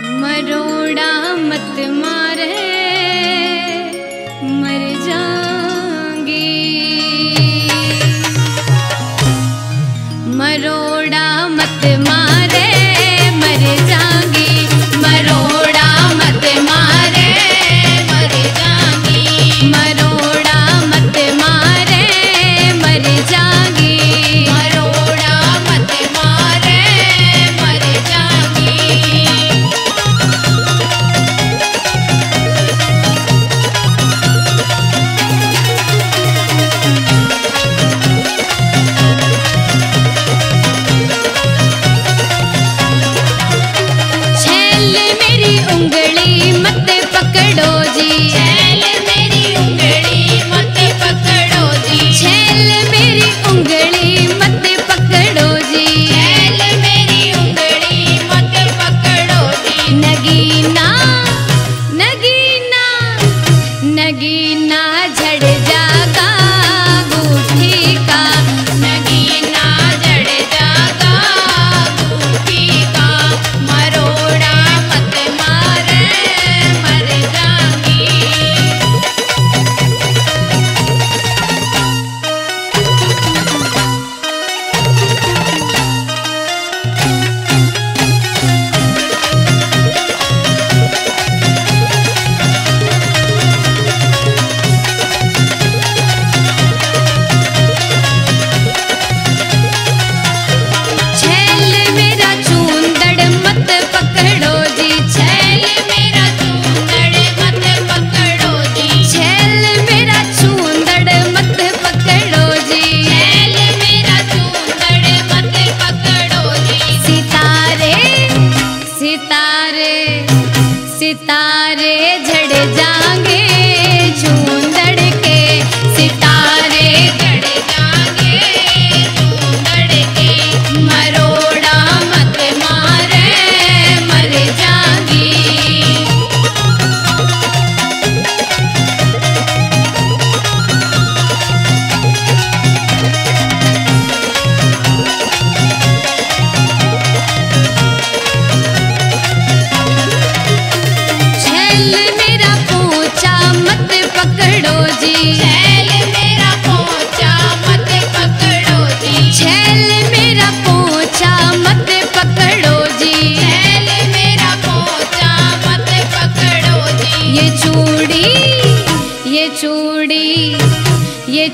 मरोड़ा मत मारे मर जाएंगे, मरोड़ा मत मारे मर जाएंगे, मरोड़ा मत मारे मर जाएंगे, मरोड़ा मत मारे मर जाएंगे, मरोड़ा मत मारे मर जाएंगे।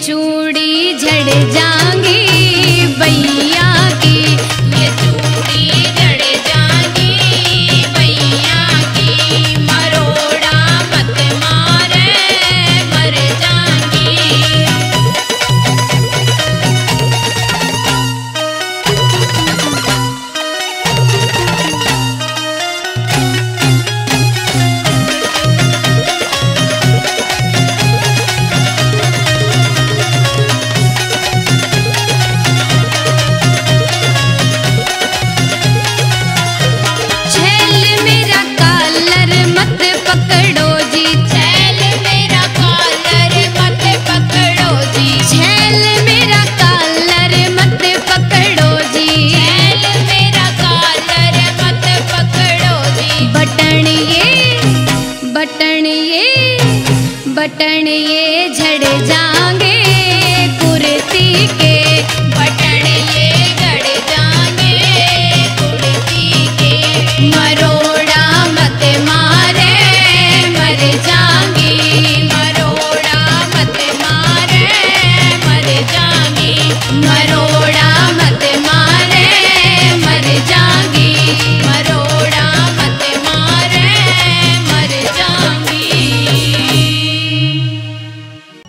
चूड़ी झड़ जाएंगी भैया की, ये चूड़ी झड़ जाएंगी भैया की, मरोड़ा मत मारे मर जाएंगी। बटन ये झड़ जा